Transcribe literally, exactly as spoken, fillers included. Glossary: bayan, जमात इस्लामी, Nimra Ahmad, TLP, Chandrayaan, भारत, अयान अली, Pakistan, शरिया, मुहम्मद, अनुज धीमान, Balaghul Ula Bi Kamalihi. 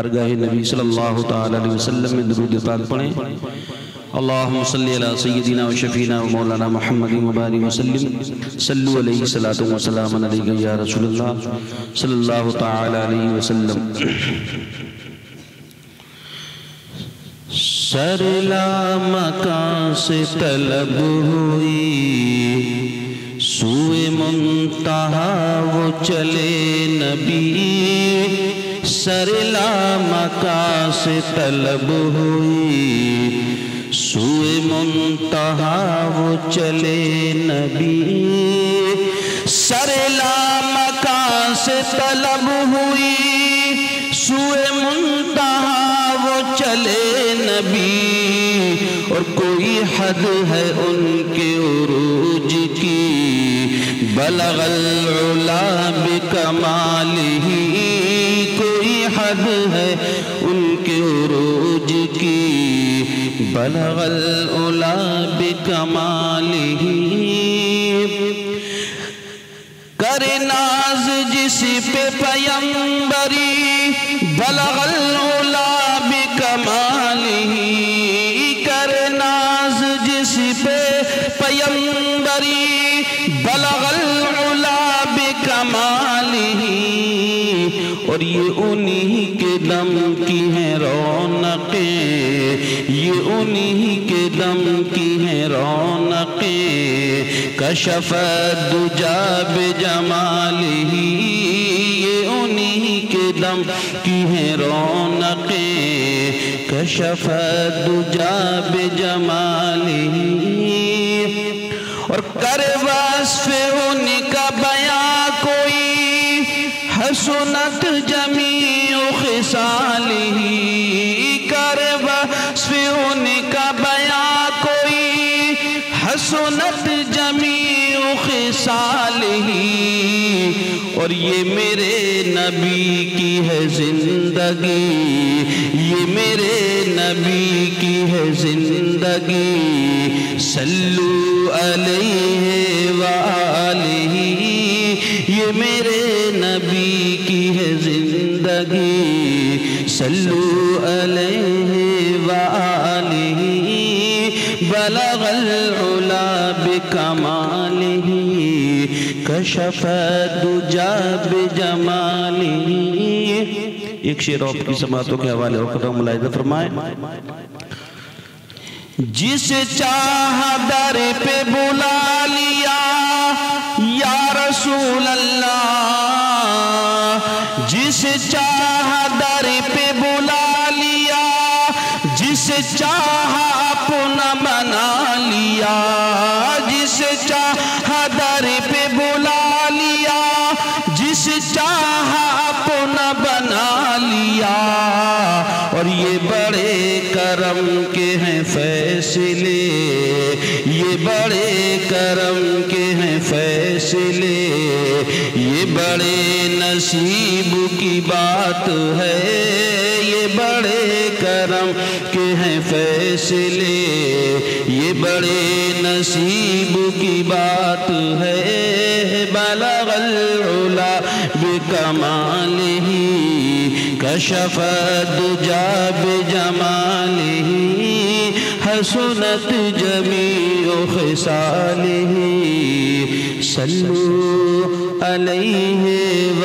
बारगाह नबी सल्लल्लाहु तआला अलैहि वसल्लम में दुरूद पाक पढ़ें। अल्लाहुम्मा सल्ली अला सय्यिदिना व शफीना व मौलाना मुहम्मदिन व बारिक व सल्लिम। सल्लु अलैहि सलातु व सलामन अलैका या रसूलल्लाह सल्लल्लाहु तआला अलैहि वसल्लम। सरला मकां से तलब हुई सूए मुंतहा वो चले नबी। सरला मकां से तलब हुई सूए मुंतहा वो चले नबी। सरला मकां से तलब हुई सूए मुंतहा वो चले नबी। और कोई हद है उनके उरूज की बलगल उला बि कमालिही। कोई हद है उनके उरूज की बलगल उला बि कमालिही। कर नाज जिस पे पैगंबरी बलगल उला बि कमालिही। कर नाज जिस पे पैगंबरी बलगल उला बि कमालिही। और ये उन्हीं के दम की हैं रौनकें। ये उन्हीं के दम की हैं रौनकें। कशफ़ दुजा बि जमालिही। ये उन्हीं के दम की हैं रौनकें। कशफ़ दुजा बि जमालिही। और कर वास्फ़े उनका बयां कोई हसनत जमीउ खिसालिही। कर वास्फ़े उनका बयां कोई हसनत जमीउ खिसालिही। और ये मेरे नबी की है जिंदगी। ये मेरे नबी की है जिंदगी। सल्लू अलैहि व आलिही। ये मेरे नबी की है जिंदगी। सल्लू अलैहि व आलिही। बलगल उला बि कमालिही। कशफ़ दुजा बि जमालिही। एक शेर और की समातों के हवाले और मुलाहिज़ा फरमाएं। जिस चाह दर पे बुला लिया या रसूल अल्लाह। जिस चाह दर पे बुला लिया जिस चाह अपना बना लिया। जिस चाह दर पे बुला लिया जिस चाह अपना बना लिया। और ये बड़े करम के हैं फैसले। ये बड़े करम के हैं फैसले। ये बड़े नसीब की बात है। ये बड़े करम के हैं फैसले। ये बड़े नसीब की बात है। बलगल उला बि कमालिही। कशफ़ दुजा बि जमालिही। हसनत जमीउ खिसालिही। सल्लू अलैहि व